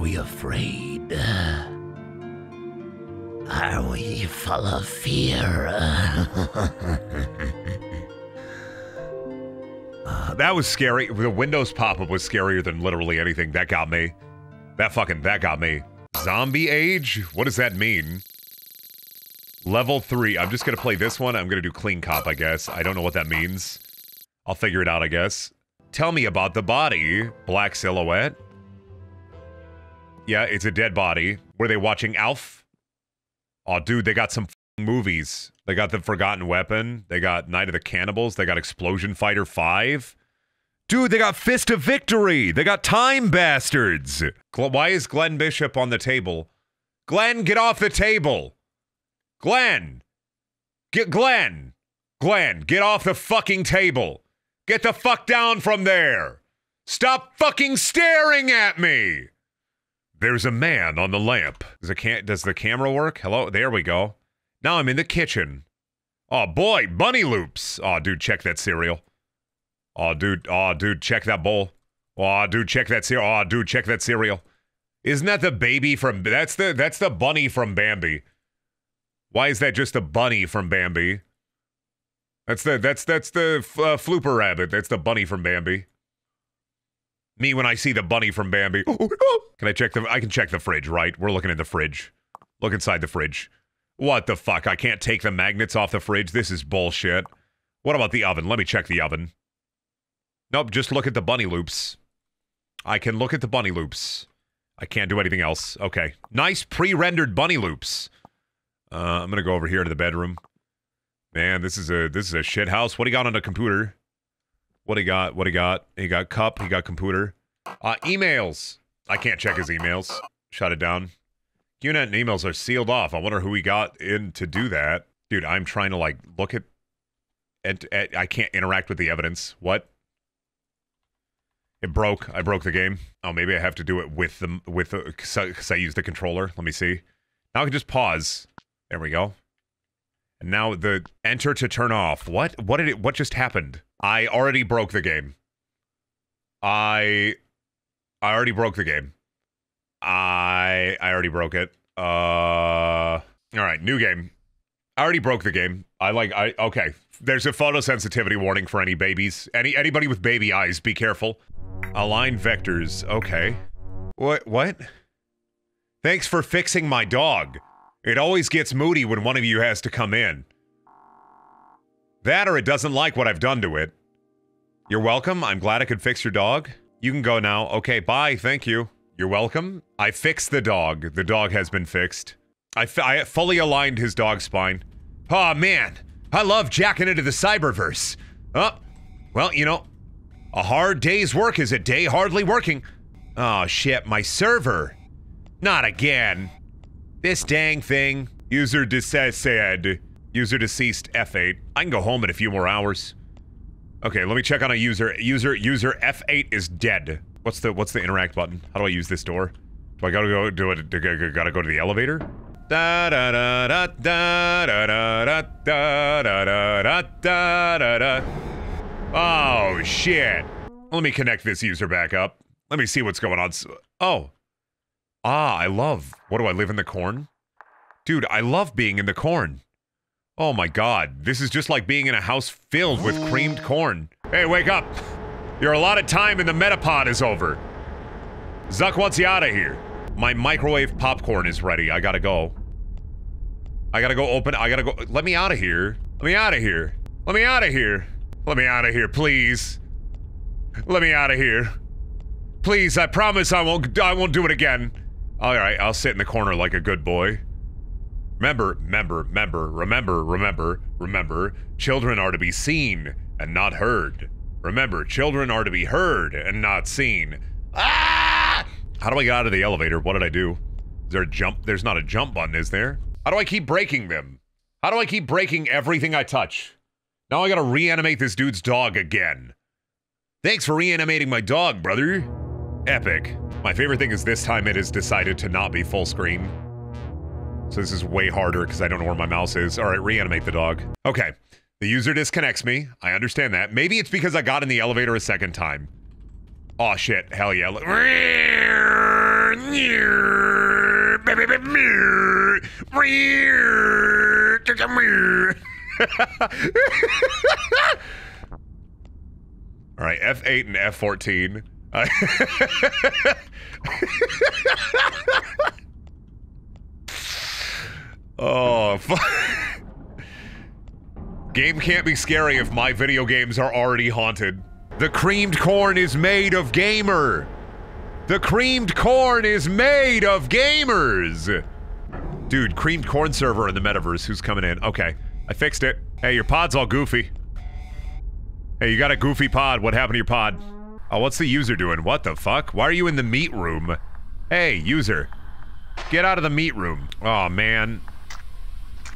we afraid? Are we full of fear? That was scary. The Windows pop-up was scarier than literally anything. That got me. That got me. Zombie Age? What does that mean? Level 3. I'm just gonna play this one. I'm gonna do clean cop, I guess. I don't know what that means. I'll figure it out, I guess. Tell me about the body. Black silhouette. Yeah, it's a dead body. Were they watching ALF? Oh, dude, they got some f***ing movies. They got The Forgotten Weapon. They got Night of the Cannibals. They got Explosion Fighter 5. Dude, they got Fist of Victory. They got Time Bastards. Why is Glenn Bishop on the table? Glenn, get off the table. Glenn. Glenn, get off the fucking table. Get the fuck down from there. Stop fucking staring at me. There's a man on the lamp. Does the camera work? Hello? There we go. Now I'm in the kitchen. Oh boy, bunny loops. Oh dude, check that cereal. Oh dude, check that bowl. Oh dude, check that cereal. Oh dude, check that cereal. Isn't that the baby from that's the bunny from Bambi? Why is that just a bunny from Bambi? That's the flooper rabbit. That's the bunny from Bambi. Me when I see the bunny from Bambi. Can I check the? I can check the fridge, right? We're looking in the fridge. Look inside the fridge. What the fuck? I can't take the magnets off the fridge. This is bullshit. What about the oven? Let me check the oven. Nope. Just look at the bunny loops. I can look at the bunny loops. I can't do anything else. Okay. Nice pre-rendered bunny loops. I'm gonna go over here to the bedroom. Man, this is a shit house. What do you got on the computer? What do you got? He got cup. He got computer. Emails. I can't check his emails. Shut it down. QNet and emails are sealed off. I wonder who he got in to do that. Dude, I'm trying to like look at I can't interact with the evidence. What? It broke. I broke the game. Oh, maybe I have to do it with the cause I used the controller. Let me see. Now I can just pause. There we go. And now the enter to turn off. What? What just happened? I already broke the game. I already broke the game. I already broke it. All right, new game. I already broke the game. Okay. There's a photosensitivity warning for any babies. Anybody with baby eyes, be careful. Align vectors. Okay. What? Thanks for fixing my dog. It always gets moody when one of you has to come in. That or it doesn't like what I've done to it. You're welcome. I'm glad I could fix your dog. You can go now. Okay, bye. Thank you. You're welcome. I fixed the dog. The dog has been fixed. I fully aligned his dog spine. Aw, man. I love jacking into the cyberverse. Oh, well, you know, a hard day's work is a day hardly working. Oh, shit. My server. Not again. This dang thing. User deceased. User deceased F8. I can go home in a few more hours. Okay, let me check on a user. User F8 is dead. What's the interact button? How do I use this door? Do I gotta go do it? Gotta go to the elevator? Da da da da da da da da da da da da. Oh shit! Let me connect this user back up. Let me see what's going on. Oh. Ah, I love. What do I live in the corn? Dude, I love being in the corn. Oh my god, this is just like being in a house filled with creamed corn. Hey, wake up! Your allotted time in the metapod is over. Zuck wants you out of here. My microwave popcorn is ready. I gotta go. I gotta go open. I gotta go. Let me out of here. Let me out of here. Let me out of here. Let me out of here, please. Let me out of here. Please, I promise I won't do it again. All right, I'll sit in the corner like a good boy. Remember, children are to be seen and not heard. Remember, children are to be heard and not seen. Ah! How do I get out of the elevator? What did I do? Is there a jump? There's not a jump button, is there? How do I keep breaking them? How do I keep breaking everything I touch? Now I gotta reanimate this dude's dog again. Thanks for reanimating my dog, brother. Epic. My favorite thing is this time it has decided to not be full screen. So this is way harder because I don't know where my mouse is. All right, reanimate the dog. Okay, the user disconnects me. I understand that. Maybe it's because I got in the elevator a second time. Oh shit, hell yeah. All right, F8 and F14. Oh, fuck. Game can't be scary if my video games are already haunted. The creamed corn is made of gamer. The creamed corn is made of gamers. Dude, creamed corn server in the metaverse. Who's coming in? Okay, I fixed it. Hey, your pod's all goofy. Hey, you got a goofy pod. What happened to your pod? Oh, what's the user doing? What the fuck? Why are you in the meat room? Hey, user. Get out of the meat room. Oh, man.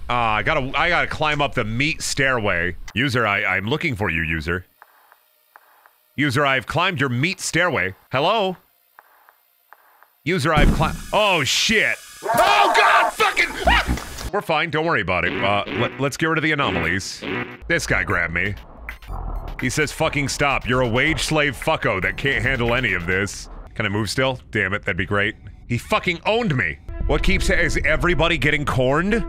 I gotta climb up the meat stairway. User, I'm looking for you, user. User, I've climbed your meat stairway. Hello? User, I've climbed- Oh, shit! Oh, God, fucking- ah! We're fine, don't worry about it. Let's get rid of the anomalies. This guy grabbed me. He says, fucking stop. You're a wage slave fucko that can't handle any of this. Can I move still? Damn it, that'd be great. He fucking owned me. What keeps- is everybody getting corned?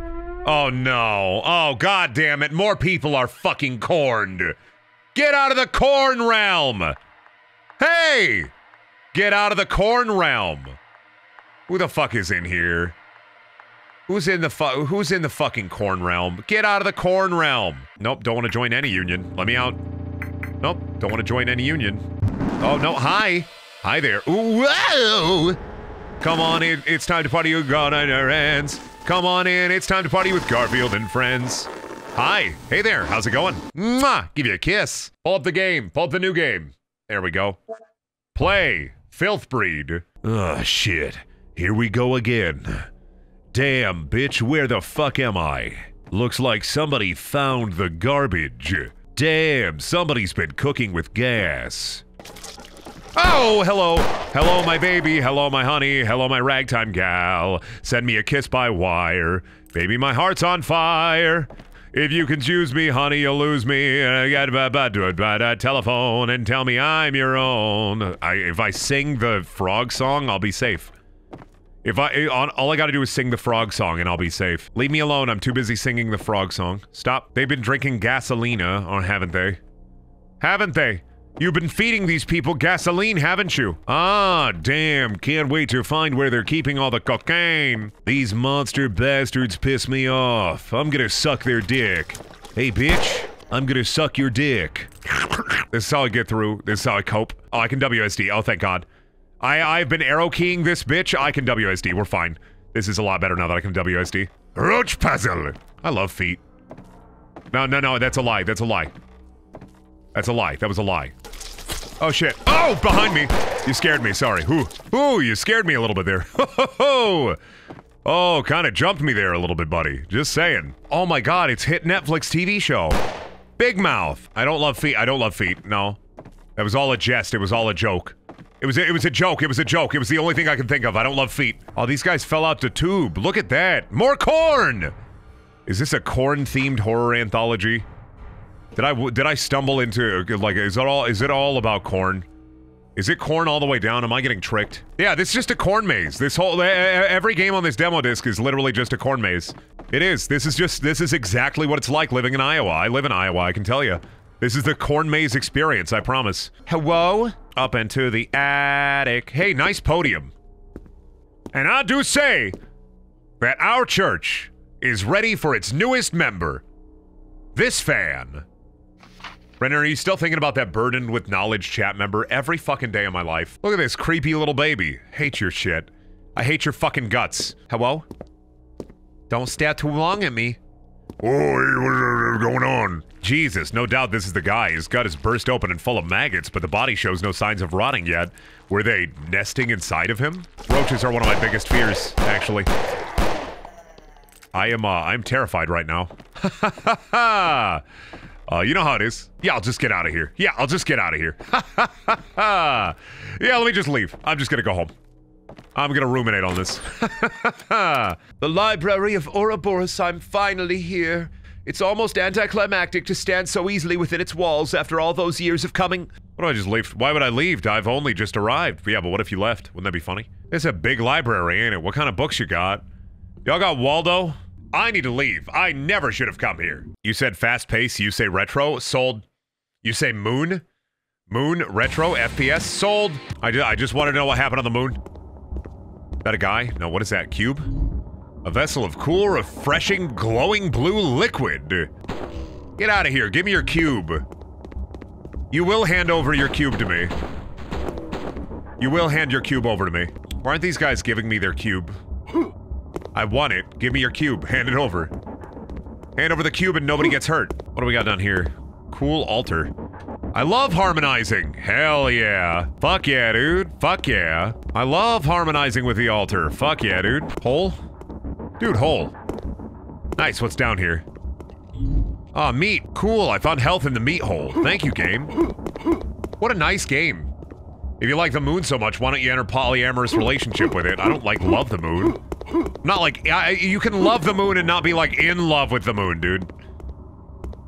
Oh no. Oh, god damn it. More people are fucking corned. Get out of the corn realm. Hey! Get out of the corn realm. Who the fuck is in here? Who's in the fucking corn realm? Get out of the corn realm. Nope, don't want to join any union. Let me out. Nope, don't want to join any union. Oh no, hi. Hi there. Ooh, whoa! Come on in, it's time to party with God and our hands. Come on in, it's time to party with Garfield and friends. Hi, hey there, how's it going? Mwah, give you a kiss. Pull up the game, pull up the new game. There we go. Play, filth breed. Ugh, shit, here we go again. Damn, bitch, where the fuck am I? Looks like somebody found the garbage. Damn, somebody's been cooking with gas. Oh, hello. Hello, my baby. Hello, my honey. Hello, my ragtime gal. Send me a kiss by wire. Baby, my heart's on fire. If you can choose me, honey, you'll lose me. Telephone and tell me I'm your own. If I sing the frog song, I'll be safe. All I gotta do is sing the frog song and I'll be safe. Leave me alone. I'm too busy singing the frog song. Stop. They've been drinking gasolina, or haven't they? Haven't they? You've been feeding these people gasoline, haven't you? Ah, damn, can't wait to find where they're keeping all the cocaine. These monster bastards piss me off. I'm gonna suck their dick. Hey, bitch, I'm gonna suck your dick. This is how I get through. This is how I cope. Oh, I can WSD. Oh, thank God. I've been arrow keying this bitch. I can WSD. We're fine. This is a lot better now that I can WSD. Roach puzzle. I love feet. No, no, no, that's a lie. That's a lie. That's a lie. That was a lie. Oh, shit. Oh, behind me. You scared me. Sorry. Ooh, you scared me a little bit there. Oh, kind of jumped me there a little bit, buddy. Just saying. Oh, my God. It's hit Netflix TV show. Big Mouth. I don't love feet. I don't love feet. No. That was all a jest. It was all a joke. It was a joke. It was a joke. It was the only thing I could think of. I don't love feet. Oh, these guys fell out the tube. Look at that. More corn. Is this a corn-themed horror anthology? Did I stumble into, like, is it all about corn? Is it corn all the way down? Am I getting tricked? Yeah, this is just a corn maze. This whole, every game on this demo disc is literally just a corn maze. It is. This is exactly what it's like living in Iowa. I live in Iowa, I can tell you. This is the corn maze experience, I promise. Hello? Up into the attic. Hey, nice podium. And I do say that our church is ready for its newest member. This fan. Brenner, are you still thinking about that burdened with knowledge chat member every fucking day of my life? Look at this creepy little baby. Hate your shit. I hate your fucking guts. Hello? Don't stare too long at me. Oh, hey, what's going on? Jesus, no doubt this is the guy. His gut is burst open and full of maggots, but the body shows no signs of rotting yet. Were they nesting inside of him? Roaches are one of my biggest fears, actually. I'm terrified right now. Ha ha ha ha! You know how it is. Yeah, I'll just get out of here. Yeah, I'll just get out of here. Ha ha ha ha! Yeah, let me just leave. I'm just gonna go home. I'm gonna ruminate on this. Ha ha ha! The Library of Ouroboros, I'm finally here. It's almost anticlimactic to stand so easily within its walls after all those years of coming. What do I just leave? Why would I leave? I've only just arrived. Yeah, but what if you left? Wouldn't that be funny? It's a big library, ain't it? What kind of books you got? Y'all got Waldo? I need to leave. I never should have come here. You said fast pace, you say retro, sold. You say moon? Moon, retro, FPS, sold. I just wanted to know what happened on the moon. Is that a guy? No, what is that, cube? A vessel of cool, refreshing, glowing blue liquid. Get out of here, give me your cube. You will hand over your cube to me. You will hand your cube over to me. Why aren't these guys giving me their cube? I want it. Give me your cube. Hand it over. Hand over the cube and nobody gets hurt. What do we got down here? Cool altar. I love harmonizing. Hell yeah. Fuck yeah, dude. Fuck yeah. I love harmonizing with the altar. Fuck yeah, dude. Hole? Dude, hole. Nice. What's down here? Ah, meat. Cool. I found health in the meat hole. Thank you, game. What a nice game. If you like the moon so much, why don't you enter polyamorous relationship with it? I don't, like, love the moon. Not like, you can love the moon and not be, like, in love with the moon, dude.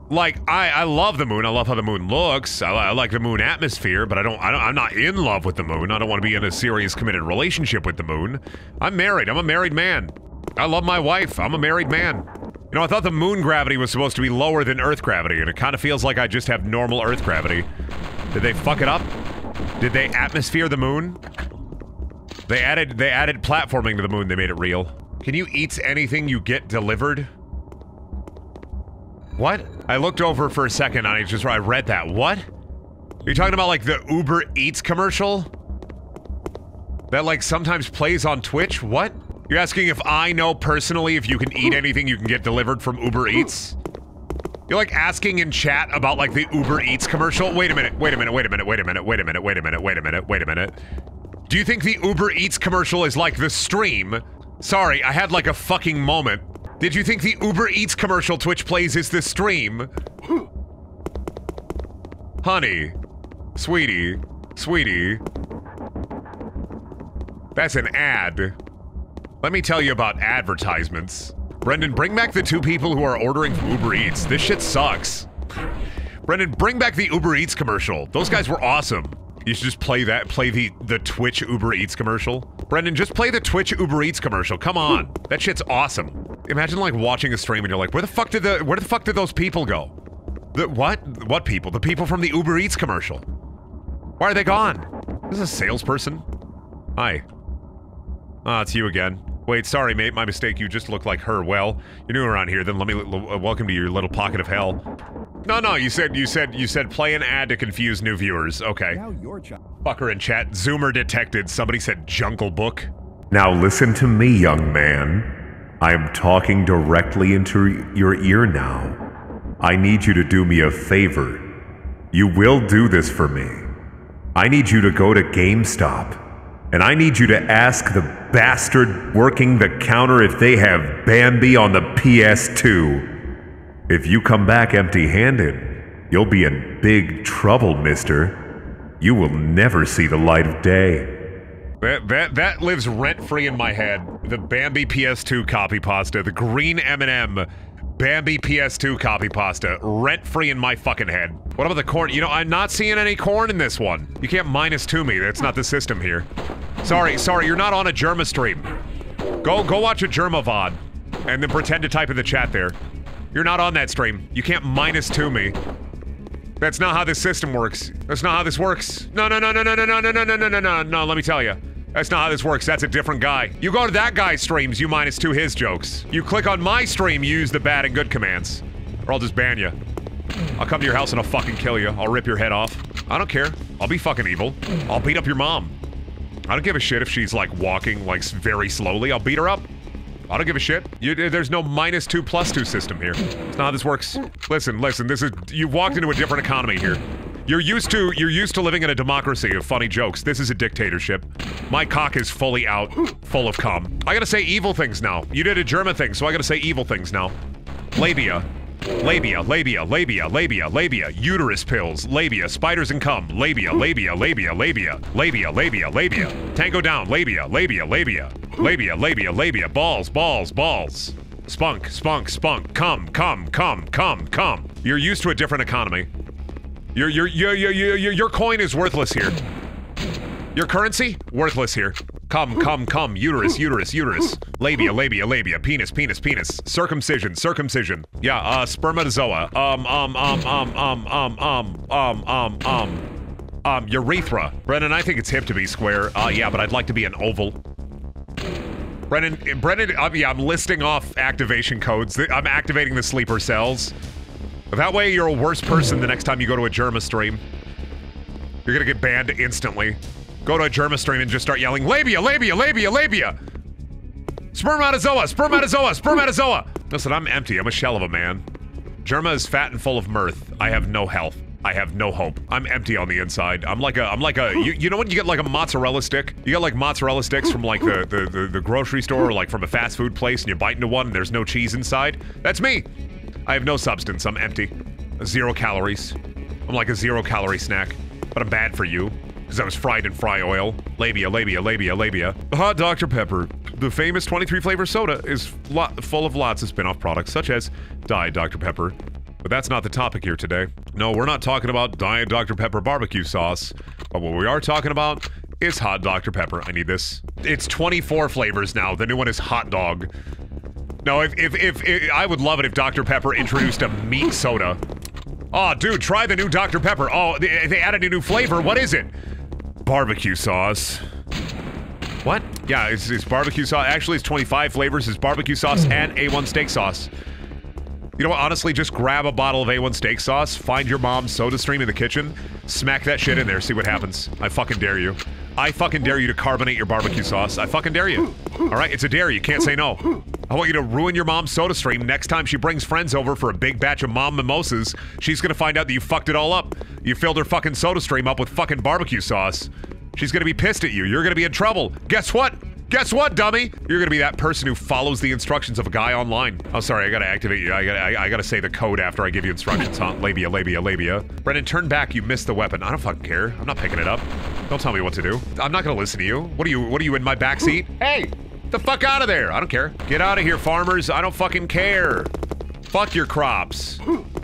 Like, I love the moon. I love how the moon looks. I like the moon atmosphere, but I'm not in love with the moon. I don't want to be in a serious, committed relationship with the moon. I'm married. I'm a married man. I love my wife. I'm a married man. You know, I thought the moon gravity was supposed to be lower than Earth gravity, and it kind of feels like I just have normal Earth gravity. Did they fuck it up? Did they atmosphere the moon? They added platforming to the moon. They made it real. Can you eat anything you get delivered? What? I looked over for a second and I read that. What? Are you talking about like the Uber Eats commercial? That like sometimes plays on Twitch? What? You're asking if I know personally if you can eat anything you can get delivered from Uber Eats? You're like asking in chat about like the Uber Eats commercial? Wait a minute, wait a minute, wait a minute, wait a minute, wait a minute, wait a minute, wait a minute, wait a minute. Do you think the Uber Eats commercial is like the stream? Sorry, I had like a fucking moment. Did you think the Uber Eats commercial Twitch plays is the stream? Honey. Sweetie. Sweetie. That's an ad. Let me tell you about advertisements. Brendan, bring back the two people who are ordering from Uber Eats. This shit sucks. Brendan, bring back the Uber Eats commercial. Those guys were awesome. You should just play that, play the Twitch Uber Eats commercial. Brendan, just play the Twitch Uber Eats commercial. Come on. That shit's awesome. Imagine like watching a stream and you're like, where the fuck did those people go? What people? The people from the Uber Eats commercial. Why are they gone? This is a salesperson. Hi. Ah, it's you again. Wait, sorry mate, my mistake, you just look like her. Well, you're new around here, then let me welcome to your little pocket of hell. No, you said play an ad to confuse new viewers. Okay. Now your fucker in chat, Zoomer detected, somebody said Jungle Book. Now listen to me, young man. I am talking directly into your ear now. I need you to do me a favor. You will do this for me. I need you to go to GameStop. And I need you to ask the bastard working the counter if they have Bambi on the PS2. If you come back empty-handed, you'll be in big trouble, mister. You will never see the light of day. That lives rent-free in my head. The Bambi PS2 copy pasta, the green M&M. Bambi PS2 copy pasta, rent-free in my fucking head. What about the corn? You know, I'm not seeing any corn in this one. You can't -2 me, that's not the system here. Sorry, you're not on a Germa stream. Go watch a Germa VOD, and then pretend to type in the chat there. You're not on that stream. You can't -2 me. That's not how this system works. That's not how this works. No, let me tell you. That's not how this works, that's a different guy. You go to that guy's streams, you -2 his jokes. You click on my stream, you use the bad and good commands. Or I'll just ban you. I'll come to your house and I'll fucking kill you. I'll rip your head off. I don't care. I'll be fucking evil. I'll beat up your mom. I don't give a shit if she's like walking like very slowly. I'll beat her up. I don't give a shit. There's no -2 +2 system here. That's not how this works. Listen, you've walked into a different economy here. You're used to living in a democracy of funny jokes. This is a dictatorship. My cock is fully out, full of cum. I gotta say evil things now. You did a German thing, so I gotta say evil things now. Labia. Uterus pills. Labia. Spiders and cum. Labia. Tango down. Labia. Balls. Spunk. Cum. You're used to a different economy. Your coin is worthless here. Your currency? Worthless here. Come, uterus, labia, penis, circumcision, yeah, spermatozoa, urethra. Brennan, I think it's hip to be square, yeah, but I'd like to be an oval. Brennan, yeah, I'm listing off activation codes. I'm activating the sleeper cells. That way you're a worse person the next time you go to a Germa stream. You're gonna get banned instantly. Go to a Germa stream and just start yelling, labia! Spermatozoa! Listen, I'm empty. I'm a shell of a man. Germa is fat and full of mirth. I have no health. I have no hope. I'm empty on the inside. I'm like a, you know when you get like a mozzarella stick? You get like mozzarella sticks from like the grocery store or like from a fast food place and you bite into one and there's no cheese inside? That's me! I have no substance. I'm empty. 0 calories. I'm like a 0-calorie snack. But I'm bad for you, because I was fried in fry oil. Labia. Hot Dr. Pepper, the famous 23-flavor soda, is full of lots of spin-off products, such as Diet Dr. Pepper. But that's not the topic here today. No, we're not talking about Diet Dr. Pepper barbecue sauce. But what we are talking about is Hot Dr. Pepper. I need this. It's 24 flavors now. The new one is hot dog. No, if I would love it if Dr. Pepper introduced a meat soda. Oh, dude, try the new Dr. Pepper. Oh, they added a new flavor. What is it? Barbecue sauce. What? Yeah, it's barbecue sauce. Actually, it's 25 flavors. It's barbecue sauce and A1 steak sauce. You know what? Honestly, just grab a bottle of A1 steak sauce, find your mom's soda stream in the kitchen, smack that shit in there, see what happens. I fucking dare you. I fucking dare you to carbonate your barbecue sauce. I fucking dare you. Alright, it's a dare. You can't say no. I want you to ruin your mom's soda stream. Next time she brings friends over for a big batch of mom mimosas, she's gonna find out that you fucked it all up. You filled her fucking soda stream up with fucking barbecue sauce. She's gonna be pissed at you. You're gonna be in trouble. Guess what? Guess what, dummy? You're gonna be that person who follows the instructions of a guy online. Oh, sorry, I gotta activate you. I gotta say the code after I give you instructions, huh? Labia. Brennan, turn back. You missed the weapon. I don't fucking care. I'm not picking it up. Don't tell me what to do. I'm not gonna listen to you. What are you in my backseat? Hey! The fuck out of there! I don't care. Get out of here, farmers. I don't fucking care. Fuck your crops.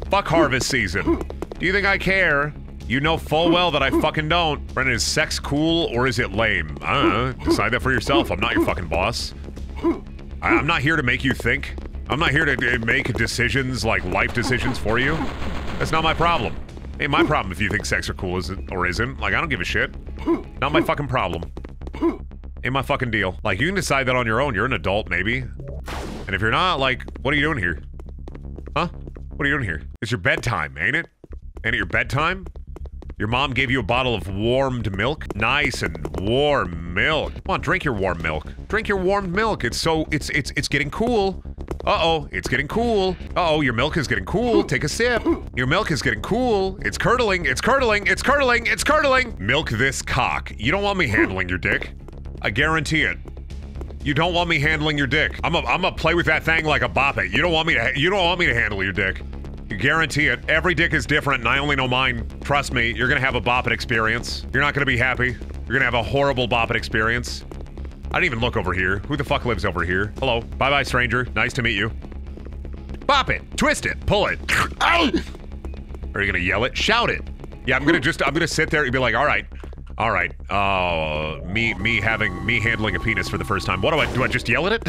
Fuck harvest season. Do you think I care? You know full well that I fucking don't. Brennan, is sex cool or is it lame? I don't know. Decide that for yourself. I'm not your fucking boss. I'm not here to make you think. I'm not here to make decisions, like life decisions for you. That's not my problem. Ain't my problem if you think sex are cool or isn't. Like, I don't give a shit. Not my fucking problem. Ain't my fucking deal. Like, you can decide that on your own. You're an adult, maybe. And if you're not, like, what are you doing here? Huh? What are you doing here? It's your bedtime, ain't it? Ain't it your bedtime? Your mom gave you a bottle of warmed milk? Nice and warm milk. Come on, drink your warm milk. Drink your warmed milk. It's so, it's getting cool. Uh-oh, it's getting cool. Uh-oh, your milk is getting cool. Take a sip. Your milk is getting cool. It's curdling, it's curdling, it's curdling, it's curdling. Milk this cock. You don't want me handling your dick. I guarantee it. You don't want me handling your dick. I'm a play with that thing like a bop it. You don't want me to handle your dick. Guarantee it. Every dick is different, and I only know mine. Trust me, you're gonna have a boppin' experience. You're not gonna be happy. You're gonna have a horrible boppin' experience. I didn't even look over here. Who the fuck lives over here? Hello. Bye-bye, stranger. Nice to meet you. Bop it. Twist it. Pull it. Are you gonna yell it? Shout it. Yeah, I'm gonna sit there and be like, all right. Oh, me handling a penis for the first time. What do I just yell at it?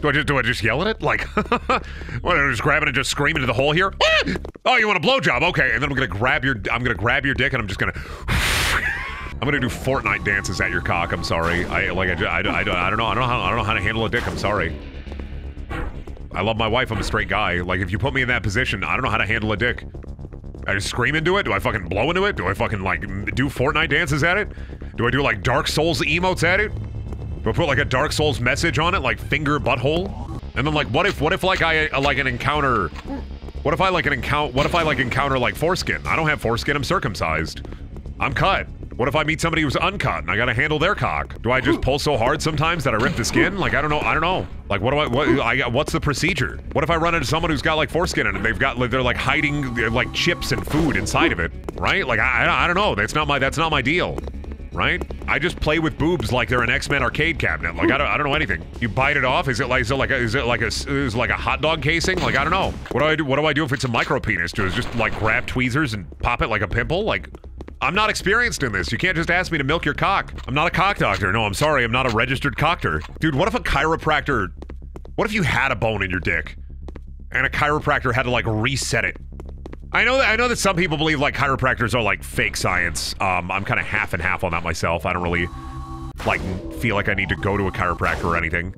Do I just yell at it? Like, what, I'm just grabbing and just screaming to the hole here? Oh, you want a blowjob? Okay, and then I'm gonna grab your dick, and I'm just gonna, I'm gonna do Fortnite dances at your cock. I'm sorry. I don't know how to handle a dick. I'm sorry. I love my wife. I'm a straight guy. Like, if you put me in that position, I don't know how to handle a dick. I just scream into it? Do I fucking blow into it? Do I fucking like do Fortnite dances at it? Do I do like Dark Souls emotes at it? Do I put like a Dark Souls message on it, like finger butthole? And then like, what if like I like an encounter? What if I encounter like foreskin? I don't have foreskin. I'm circumcised. I'm cut. What if I meet somebody who's uncut and I gotta handle their cock? Do I just pull so hard sometimes that I rip the skin? Like, I don't know. Like, what's the procedure? What if I run into someone who's got like foreskin in it and they're like hiding like chips and food inside of it, right? Like, I don't know. That's not my deal. Right? I just play with boobs like they're an X-Men arcade cabinet. Like, I don't know anything. You bite it off? Is it like a hot dog casing? Like, I don't know. What do I do if it's a micro penis? Do I just like grab tweezers and pop it like a pimple? Like, I'm not experienced in this. You can't just ask me to milk your cock. I'm not a cock doctor. No, I'm sorry. I'm not a registered doctor. Dude, what if a chiropractor... What if you had a bone in your dick? And a chiropractor had to, like, reset it? I know that some people believe, like, chiropractors are, like, fake science. I'm kind of half and half on that myself. I don't really, like, feel like I need to go to a chiropractor or anything.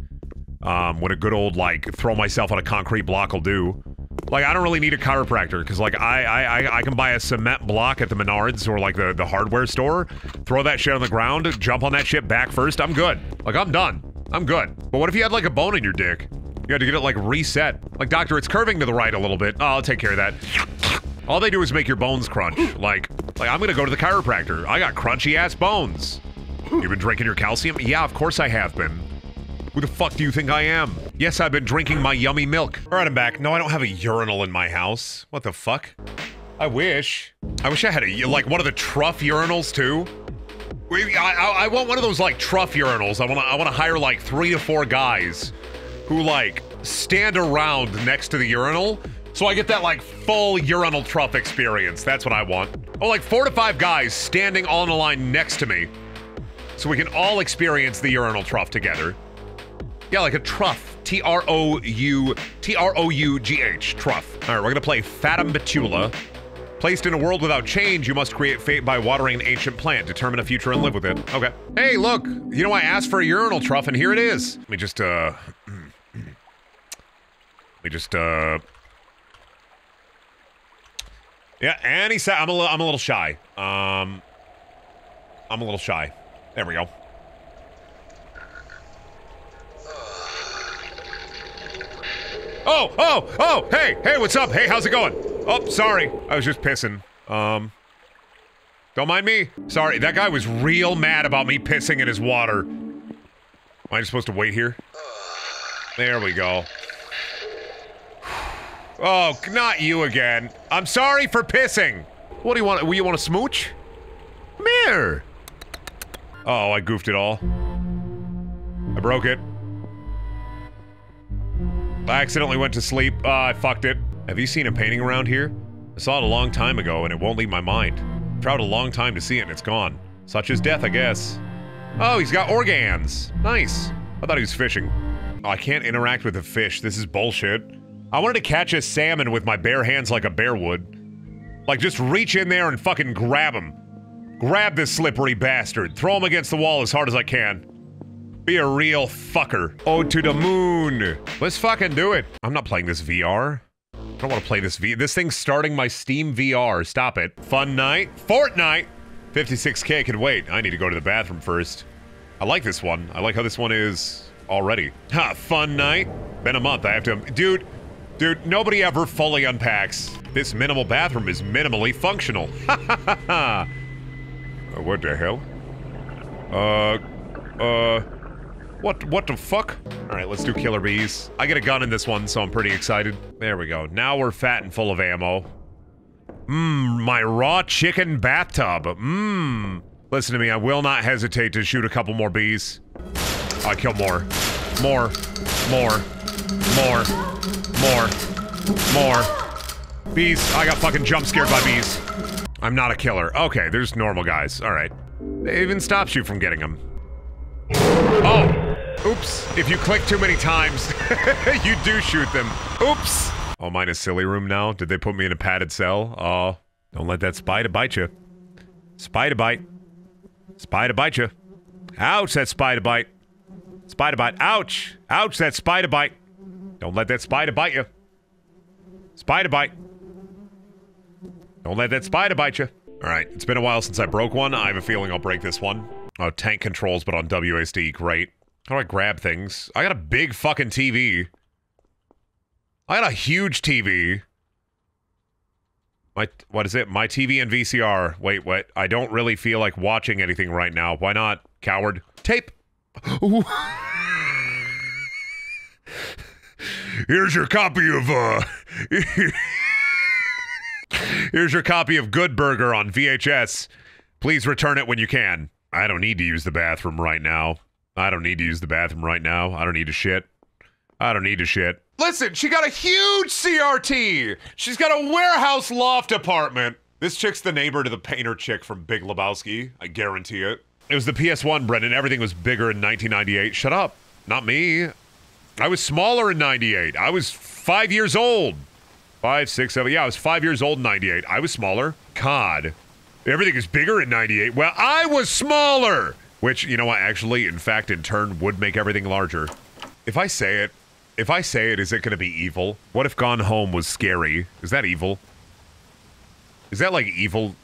When a good old, like, throw myself on a concrete block will do. Like, I don't really need a chiropractor, because, like, I can buy a cement block at the Menards or, like, the hardware store, throw that shit on the ground, jump on that shit back first, I'm good. Like, I'm done. I'm good. But what if you had, like, a bone in your dick? You had to get it, like, reset. Like, doctor, it's curving to the right a little bit. Oh, I'll take care of that. All they do is make your bones crunch. Like, I'm gonna go to the chiropractor. I got crunchy-ass bones. You've been drinking your calcium? Yeah, of course I have been. Who the fuck do you think I am? Yes, I've been drinking my yummy milk. All right, I'm back. No, I don't have a urinal in my house. What the fuck? I wish. I wish I had a, like, one of the trough urinals, too. I want one of those, like, trough urinals. I want to hire, like, 3 to 4 guys who, like, stand around next to the urinal so I get that, like, full urinal trough experience. That's what I want. Oh, like, 4 to 5 guys standing on the line next to me so we can all experience the urinal trough together. Yeah, like a trough. T-R-O-U-G-H. Trough. All right, we're going to play Fatum Betula. Placed in a world without change, you must create fate by watering an ancient plant. Determine a future and live with it. Okay. Hey, look. You know, I asked for a urinal trough, and here it is. Let me just, Yeah, and he said, I'm a little shy. I'm a little shy. There we go. Oh, hey, what's up? Hey, how's it going? Oh, sorry. I was just pissing. Don't mind me. Sorry, that guy was real mad about me pissing in his water. Am I just supposed to wait here? There we go. Oh, not you again. I'm sorry for pissing. What do you want? You want a smooch? Come here. Oh, I goofed it all. I broke it. I accidentally went to sleep. I fucked it. Have you seen a painting around here? I saw it a long time ago, and it won't leave my mind. I tried a long time to see it, and it's gone. Such is death, I guess. Oh, he's got organs. Nice. I thought he was fishing. Oh, I can't interact with a fish. This is bullshit. I wanted to catch a salmon with my bare hands like a bear would. Like, just reach in there and fucking grab him. Grab this slippery bastard. Throw him against the wall as hard as I can. Be a real fucker. Oh, to the moon. Let's fucking do it. I'm not playing this VR. I don't want to play this VR. This thing's starting my Steam VR. Stop it. Fun night. Fortnite. 56K can wait. I need to go to the bathroom first. I like this one. I like how this one is already. Ha, fun night. Been a month. I have to... Dude, nobody ever fully unpacks. This minimal bathroom is minimally functional. Ha ha ha ha. What the hell? What the fuck? Alright, let's do killer bees. I get a gun in this one, so I'm pretty excited. There we go. Now we're fat and full of ammo. Mmm, my raw chicken bathtub. Mmm. Listen to me, I will not hesitate to shoot a couple more bees. I kill more. More. Bees. I got fucking jump scared by bees. I'm not a killer. Okay, there's normal guys. Alright. It even stops you from getting them. Oh, oops. If you click too many times, you do shoot them. Oops. Oh, mine is silly room now. Did they put me in a padded cell? Oh, don't let that spider bite you. Spider bite. Spider bite you. Ouch, that spider bite. Spider bite. Ouch. Ouch, that spider bite. Don't let that spider bite you. Spider bite. Don't let that spider bite you. All right, it's been a while since I broke one. I have a feeling I'll break this one. Oh, tank controls, but on WASD. Great. How do I grab things? I got a big fucking TV. I got a huge TV. What is it? My TV and VCR. Wait, what? I don't really feel like watching anything right now. Why not? Coward. Tape. Ooh. Here's your copy of, Here's your copy of Good Burger on VHS. Please return it when you can. I don't need to use the bathroom right now. I don't need to shit. Listen, she got a huge CRT. She's got a warehouse loft apartment. This chick's the neighbor to the painter chick from Big Lebowski. I guarantee it. It was the PS1, Brendan. Everything was bigger in 1998. Shut up. Not me. I was smaller in 98. I was 5 years old. 5, 6, 7. Yeah, I was 5 years old in 98. I was smaller. God. Everything is bigger in 98. Well, I was smaller! Which, you know what, actually, in fact, in turn, would make everything larger. If I say it, is it gonna be evil? What if Gone Home was scary? Is that evil? Is that like evil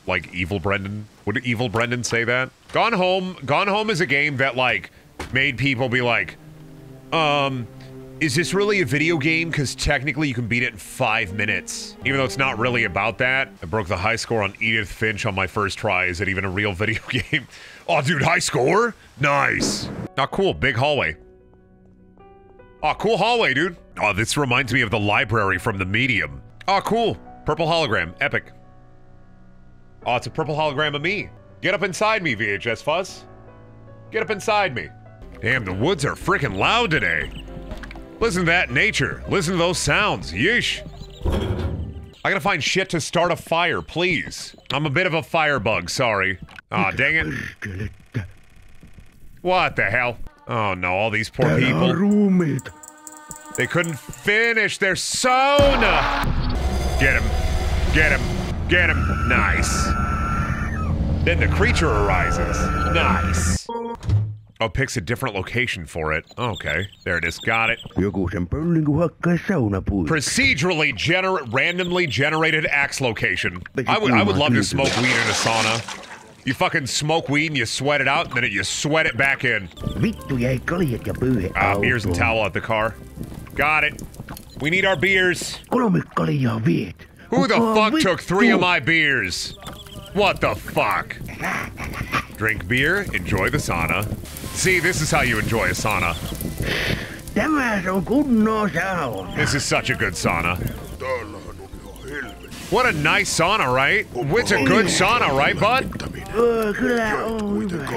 Brendan? Would evil Brendan say that? Gone Home is a game that, like, made people be like, is this really a video game? Because technically you can beat it in 5 minutes. Even though it's not really about that. I broke the high score on Edith Finch on my first try. Is it even a real video game? Oh, dude, high score? Nice. Oh, cool. Big hallway. Oh, cool hallway, dude. Oh, this reminds me of the library from The Medium. Oh, cool. Purple hologram. Epic. Oh, it's a purple hologram of me. Get up inside me, VHS Fuzz. Get up inside me. Damn, the woods are freaking loud today. Listen to that nature. Listen to those sounds. Yeesh. I gotta find shit to start a fire, please. I'm a bit of a firebug, sorry. Aw, dang it. What the hell? Oh no, all these poor people. They couldn't finish their sauna. Get him. Get him. Get him. Nice. Then the creature arises. Nice. Oh, picks a different location for it. Okay, there it is. Got it. Procedurally randomly generated axe location. I would love to smoke weed in a sauna. You fucking smoke weed and you sweat it out, and then you sweat it back in. Ah, beers and towel at the car. Got it. We need our beers. Who the fuck took three of my beers? What the fuck? Drink beer, enjoy the sauna. See, this is how you enjoy a sauna. This is such a good sauna. What a nice sauna, right? It's a good sauna, right, bud?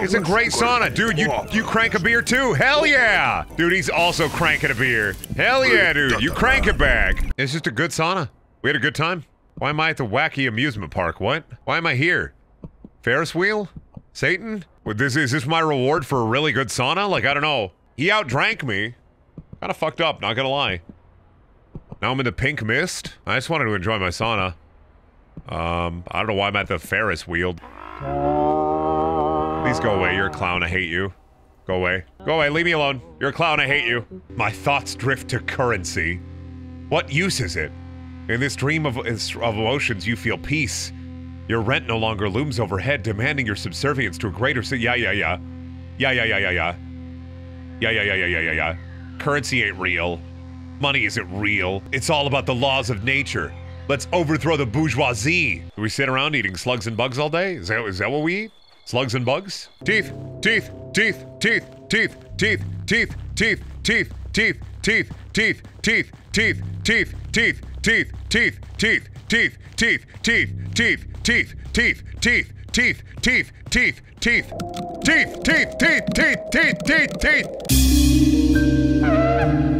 It's a great sauna. Dude, you crank a beer too? Hell yeah! Dude, he's also cranking a beer. Hell yeah, dude, you crank it back. It's just a good sauna. We had a good time. Why am I at the wacky amusement park? What? Why am I here? Ferris wheel? Satan? Is this my reward for a really good sauna? Like, I don't know. He outdrank me. Kinda fucked up, not gonna lie. Now I'm in the pink mist. I just wanted to enjoy my sauna. I don't know why I'm at the Ferris wheel. Please go away, you're a clown, I hate you. Go away. Go away, leave me alone. You're a clown, I hate you. My thoughts drift to currency. What use is it? In this dream of emotions, you feel peace. Your rent no longer looms overhead, demanding your subservience to a greater... Yeah. Currency ain't real. Money isn't real. It's all about the laws of nature. Let's overthrow the bourgeoisie. Do we sit around eating slugs and bugs all day? Is that what we eat? Slugs and bugs? Teeth, teeth, teeth, teeth, teeth, teeth, teeth, teeth, teeth, teeth, teeth, teeth, teeth, teeth, teeth, teeth, teeth, teeth, teeth, teeth, teeth, teeth, teeth, teeth, teeth, teeth, teeth, teeth, teeth, teeth, teeth, teeth, teeth, teeth, teeth, teeth, teeth.